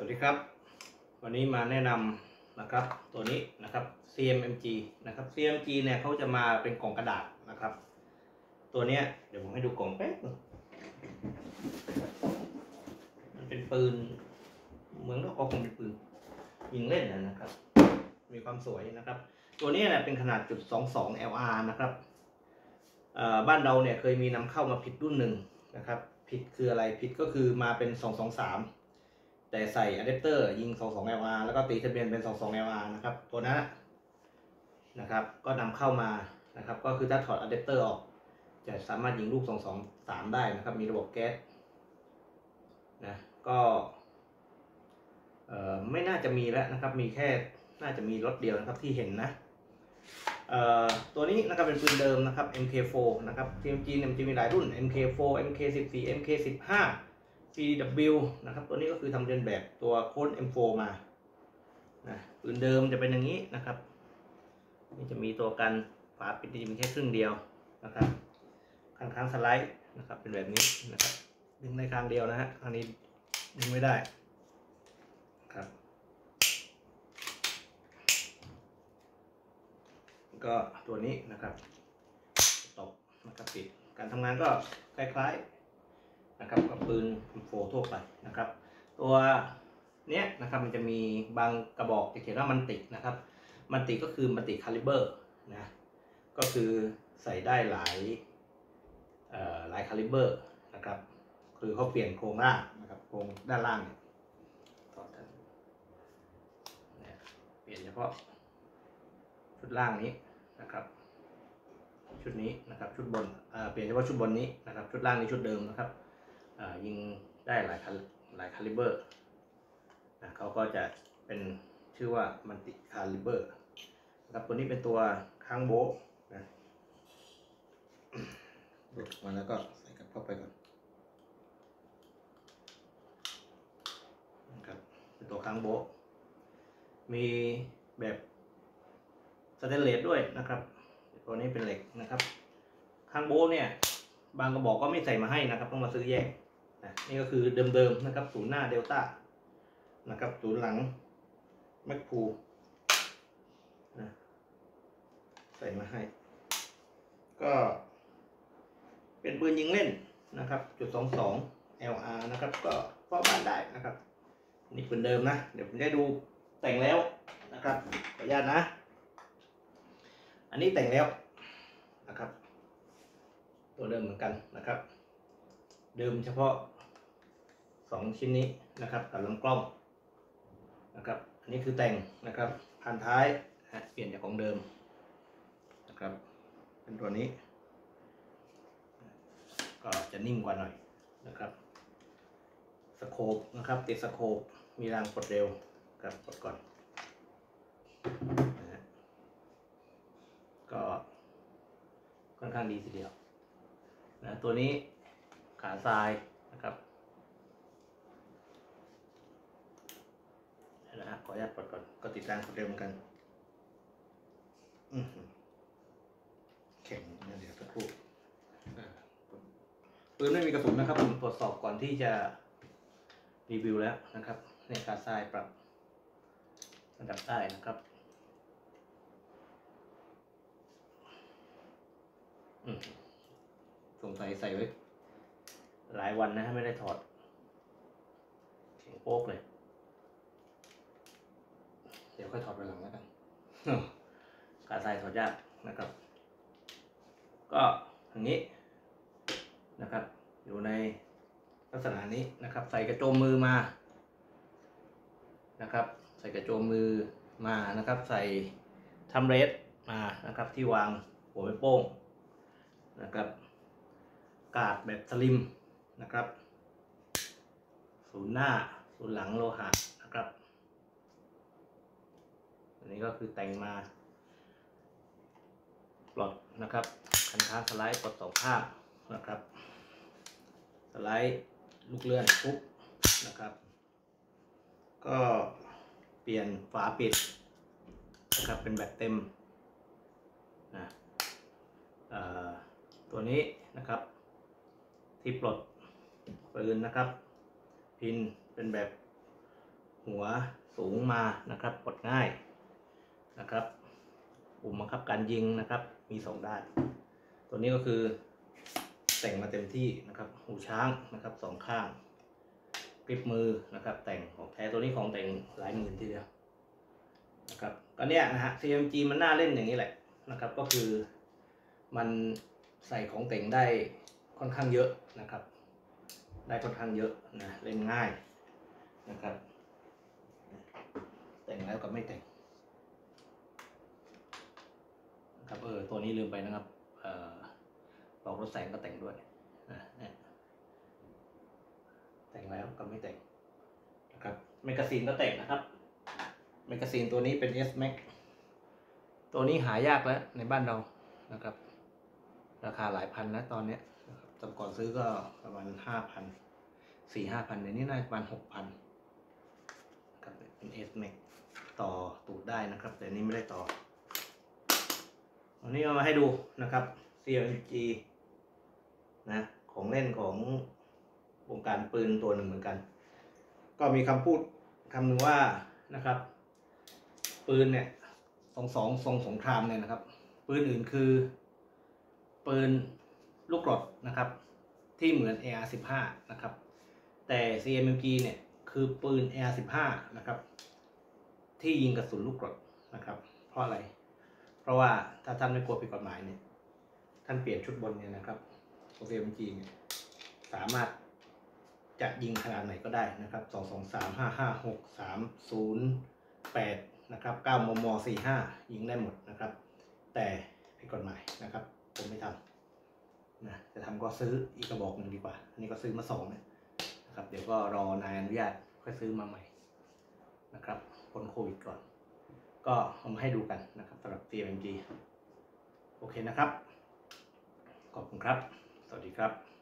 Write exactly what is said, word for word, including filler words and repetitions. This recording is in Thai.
สวัสดีครับวันนี้มาแนะนำนะครับตัวนี้นะครับ ซี เอ็ม เอ็ม จี นะครับ ซี เอ็ม จี เนี่ยเขาจะมาเป็นกล่องกระดาษนะครับตัวเนี้ยเดี๋ยวผมให้ดูกล่องแป๊บมันเป็นปืนเหมือนกับออกกล่องเป็นปืนยิงเล่นนะครับมีความสวยนะครับตัวนี้เนี่ยเป็นขนาดจุดสองสอง แอล อาร์ นะครับบ้านเราเนี่ยเคยมีนำเข้ามาผิดรุ่นหนึ่งนะครับผิดคืออะไรผิดก็คือมาเป็นสองสองสามแต่ใส่อะแดปเตอร์ยิงสองสอง แอล อาร์ แล้วก็ตีทะเบียนเป็นสองสอง แอล อาร์ นะครับตัวนั้นนะครับก็นำเข้ามานะครับก็คือถ้าถอดอะแดปเตอร์ออกจะสามารถยิงลูกสองสองสามได้นะครับมีระบบแก๊สนะก็เอ่อไม่น่าจะมีแล้วนะครับมีแค่น่าจะมีรถเดียวนะครับที่เห็นนะเอ่อตัวนี้นะครับเป็นปืนเดิมนะครับ เอ็ม เค โฟร์ นะครับ ซี เอ็ม จี เนี่ยมันจะมีหลายรุ่น เอ็ม เค โฟร์ เอ็ม เค สิบสี่ เอ็ม เค สิบห้าซี ดับเบิลยู นะครับตัวนี้ก็คือทำเรียนแบบตัวโค้ด เอ็ม โฟร์ มานะปืนเดิมจะเป็นอย่างนี้นะครับนี่จะมีตัวกันฝาปิดจะมีแค่ครึ่งเดียวนะครับข้างๆสไลด์นะครับเป็นแบบนี้นะครับดึงในข้างเดียวนะฮะข้างนี้ดึงไม่ได้ครับก็ตัวนี้นะครับตบนะครับปิดการทำงานก็คล้ายๆนะครับกับปืนโฟร์ทั่วไปนะครับตัวเนี้ยนะครับมันจะมีบางกระบอกจะเขียนว่ามันตินะครับมันติก็คือมันติคาลิเบอร์นะก็คือใส่ได้หลายเอ่อหลายคาลิเบอร์นะครับคือเขาเปลี่ยนโครงล่างนะครับโครงด้านล่างเนี่ยต่อกันเนี่ยเปลี่ยนเฉพาะชุดล่างนี้นะครับชุดนี้นะครับชุดบนเอ่อเปลี่ยนเฉพาะชุดบนนี้นะครับชุดล่างนี้ชุดเดิมนะครับยิงได้หลายหลายคาลิเบอร์นะเขาก็จะเป็นชื่อว่ามันติคาลิเบอร์นะครับตัวนี้เป็นตัวค้างโบ๊ะนะหลุดมาแล้วก็ใส่กลับเข้าไปก่อนนะครับเป็นตัวค้างโบ๊ะมีแบบสแตนเลสด้วยนะครับตัวนี้เป็นเหล็กนะครับค้างโบ๊ะเนี่ยบางกระบอกก็ไม่ใส่มาให้นะครับต้องมาซื้อแยกนะนี่ก็คือเดิมๆนะครับศูนย์หน้าเดลต้านะครับศูนย์หลังแม็กพูนะใส่มาให้ก็เป็นปืนยิงเล่นนะครับจุดสองสอง แอล อาร์ นะครับก็พอบ้านได้นะครับนี่ปืนเดิมนะเดี๋ยวผมจะดูแต่งแล้วนะครับขออนุญาตนะอันนี้แต่งแล้วนะครับตัวเดิมเหมือนกันนะครับเดิมเฉพาะสองชิ้นนี้นะครับกับลำกล้องนะครับอันนี้คือแต่งนะครับพันท้ายเปลี่ยนจากของเดิมนะครับเป็นตัวนี้ก็จะนิ่มกว่าหน่อยนะครับสโคปนะครับติดสโคปมีรางกดเร็วครับกดก่อนนะก็ค่อนข้างดีทีเดียวนะตัวนี้ขาทรายนะครับนะฮะขออนุญาตปลดก่อนก็ติดตั้งเร็วเหมือนกันเข็มนะเดี๋ยวสักครู่ปืนไม่มีกระสุนนะครับผมตรวจสอบก่อนที่จะรีวิวแล้วนะครับในขาทรายปรับระดับได้นะครับอืมสงสัยใส่ไว้หลายวันนะฮะไม่ได้ถอดเข่งโป๊กเลยเดี๋ยวค่อยถอดไปหลังแล้วกันกาใส่ถอดยากนะครับก็อย่างนี้นะครับอยู่ในลักษณะนี้นะครับใส่กระโจมมือมานะครับใส่กระโจมมือมานะครับใส่ทำเรสมานะครับที่วางหัวไม้โป้งนะครับกาดแบบสลิมนะครับศูนย์หน้าศูนย์หลังโลหะนะครับอันนี้ก็คือแต่งมาปลดนะครับคันท้างสไลด์ปลดสองข้างนะครับสไลด์ลูกเลื่อนปุ๊บนะครับก็เปลี่ยนฝาปิดนะครับเป็นแบบเต็มนะตัวนี้นะครับที่ปลดปืนนะครับพินเป็นแบบ หัวสูงมานะครับกดง่ายนะครับปุ่มบังคับการยิงนะครับมีสองด้านตัวนี้ก็คือแต่งมาเต็มที่นะครับหูช้างนะครับสองข้างกริปมือนะครับแต่งของแท้ตัวนี้ของแต่งหลายหมื่นทีเดียวนะครับก็เนี้ยนะฮะ ซี เอ็ม จี มันน่าเล่นอย่างนี้แหละนะครับก็คือมันใส่ของแต่งได้ค่อนข้างเยอะนะครับได้ค่อนข้างเยอะนะเล่นง่ายนะครับแต่งแล้วกับไม่แต่งนะครับเออตัวนี้ลืมไปนะครับเอ่อปลอกรถแสงก็แต่งด้วยนะแต่งแล้วกับไม่แต่งนะครับแมกกาซีนก็แต่งนะครับแมกกาซีนตัวนี้เป็น เอส แม็ก ตัวนี้หายากแล้วในบ้านเรานะครับราคาหลายพันนะตอนเนี้ยตอนก่อนซื้อก็ประมาณห้าพันสี่ห้าพันเดี๋ยวนี้น่าจะประมาณหกพันกับเป็น เอส แม็ก ต่อตูดได้นะครับแต่นี้ไม่ได้ต่อวันนี้เอามาให้ดูนะครับ ซี เอ็ม จี นะของเล่นของวงการปืนตัวหนึ่งเหมือนกันก็มีคำพูดคำหนึ่งว่านะครับปืนเนี่ยสองสองทรงสงครามเนี่ยนะครับปืนอื่นคือปืนลูกกรดนะครับที่เหมือน เอ อาร์ สิบห้า นะครับแต่ ซี เอ็ม เอ็ม จี เนี่ยคือปืน เอ อาร์ สิบห้า นะครับที่ยิงกระสุนลูกกรดนะครับเพราะอะไรเพราะว่าถ้าท่านไม่กลัวผิดกฎหมายเนี่ยท่านเปลี่ยนชุดบนเนี่ยนะครับ ซี เอ็ม เอ็ม จี เนี่ยสามารถจะยิงขนาดไหนก็ได้นะครับสอง สอง สาม ห้า ห้า หก สาม ศูนย์ แปดนะครับเก้ามอมอ สี่สิบห้ายิงได้หมดนะครับแต่ผิดกฎหมายนะครับผมไม่ทำนะจะทำก็ซื้ออีกกระบอกหนึ่งดีกว่าอันนี้ก็ซื้อมาสองนะนะครับเดี๋ยวก็รอนายอนุญาตค่อยซื้อมาใหม่นะครับพ้นโควิดก่อนก็เอามาให้ดูกันนะครับสำหรับ ซี เอ็ม เอ็ม จี โอเคนะครับขอบคุณครับสวัสดีครับ